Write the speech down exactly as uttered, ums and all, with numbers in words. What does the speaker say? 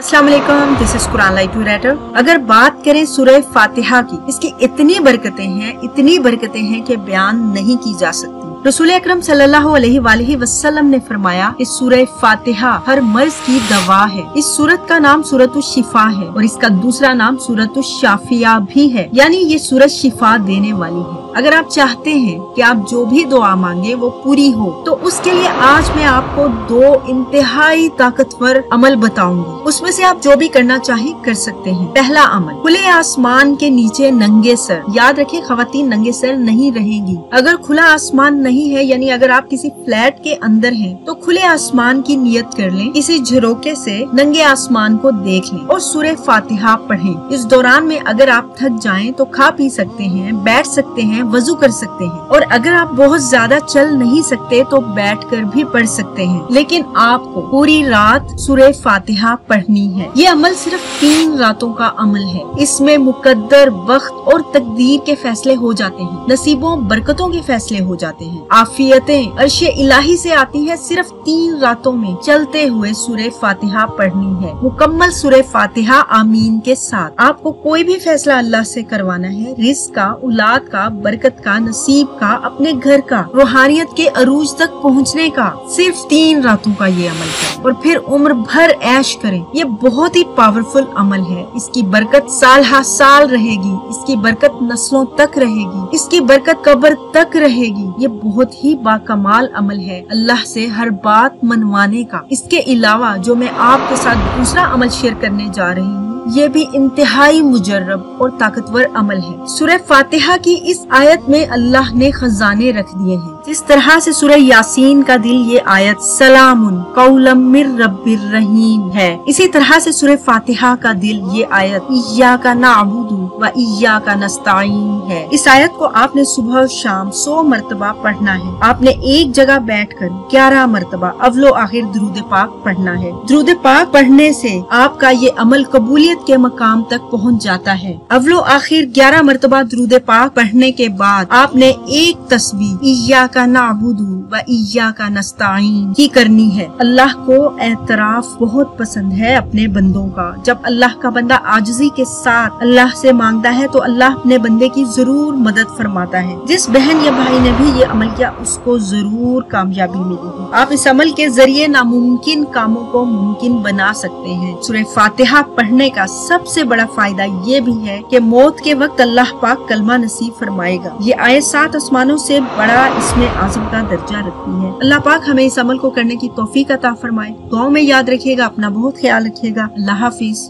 अस्सलाम वालेकुम, this is Quran light orator. अगर बात करें सूरह फातिहा की, इसकी इतनी बरकतें हैं, इतनी बरकतें हैं कि बयान नहीं की जा सकती। रसूल अकरम सल्लल्लाहु अलैहि वसल्लम ने फरमाया, इस सूरह फातिहा हर मर्ज की दवा है। इस सूरत का नाम सूरतु शिफा है और इसका दूसरा नाम सूरतु शाफिया भी है, यानी ये सूरत शिफा देने वाली है। अगर आप चाहते हैं कि आप जो भी दुआ मांगे वो पूरी हो, तो उसके लिए आज मैं आपको दो इंतहाई ताकतवर अमल बताऊंगी। उसमें से आप जो भी करना चाहे कर सकते हैं। पहला अमल, खुले आसमान के नीचे नंगे सर। याद रखें, खवातीन नंगे सर नहीं रहेंगी। अगर खुला आसमान नहीं है, यानी अगर आप किसी फ्लैट के अंदर हैं, तो खुले आसमान की नियत कर लें। किसी झरोके से नंगे आसमान को देख लें और सूरह फातिहा पढ़ें। इस दौरान में अगर आप थक जाएं तो खा पी सकते हैं, बैठ सकते हैं, वजू कर सकते हैं। और अगर आप बहुत ज्यादा चल नहीं सकते तो बैठकर भी पढ़ सकते हैं, लेकिन आपको पूरी रात सूरह फातिहा पढ़नी है। ये अमल सिर्फ तीन रातों का अमल है। इसमें मुकद्दर, वक्त और तकदीर के फैसले हो जाते हैं, नसीबों, बरकतों के फैसले हो जाते हैं। आफियतें अर्शे इलाही से आती है। सिर्फ तीन रातों में चलते हुए सूरह फातिहा पढ़नी है, मुकम्मल सूरह फातिहा आमीन के साथ। आपको कोई भी फैसला अल्लाह से करवाना है, रिस्क का, औलाद का, बरकत का, नसीब का, अपने घर का, रूहानियत के अरूज तक पहुँचने का, सिर्फ तीन रातों का ये अमल करें और फिर उम्र भर ऐश करें। ये बहुत ही पावरफुल अमल है। इसकी बरकत साल हा साल रहेगी, इसकी बरकत नस्लों तक रहेगी, इसकी बरकत कब्र तक रहेगी। ये बहुत ही बाकमाल अमल है, अल्लाह से हर बात मनवाने का। इसके अलावा जो मैं आपके साथ दूसरा अमल शेयर करने जा रही हूँ, ये भी इंतहाई मुजर्रब और ताकतवर अमल है। सूरह फातिहा की इस आयत में अल्लाह ने खजाने रख दिए हैं। जिस तरह से सूरह यासीन का दिल, ये आयत सलामुन कौलम मिर रब्बिर रहीम है, इसी तरह से सूरह फातिहा का दिल, ये आयत इय्याका नअबुदु व इय्याका नस्तईन है। इस आयत को आपने सुबह और शाम सौ मरतबा पढ़ना है। आपने एक जगह बैठकर ग्यारह मरतबा अवलो आखिर दुरूद पाक पढ़ना है। दुरूद पाक पढ़ने से आपका ये अमल कबूलियत के मकाम तक पहुंच जाता है। अवलो आखिर ग्यारह मरतबा दुरूद पाक पढ़ने के बाद आपने एक तस्बीह इय्याका नअबुदु व इय्याका नस्तईन की करनी है। अल्लाह को एतराफ बहुत पसंद है अपने बंदों का। जब अल्लाह का बंदा आजिजी के साथ अल्लाह से मांगता है तो अल्लाह अपने बंदे की जरूर मदद फरमाता है। जिस बहन या भाई ने भी ये अमल किया उसको जरूर कामयाबी मिलेगी। आप इस अमल के जरिए नामुमकिन कामों को मुमकिन बना सकते हैं। सूरह फातिहा पढ़ने का सबसे बड़ा फायदा ये भी है कि मौत के वक्त अल्लाह पाक कलमा नसीब फरमाएगा। ये आयत सात आसमानों से बड़ा इसमें आजम का दर्जा रखती है। अल्लाह पाक हमें इस अमल को करने की तौफीक अता फरमाए। दुआ में याद रखिएगा, अपना बहुत ख्याल रखिएगा। अल्लाह हाफिज।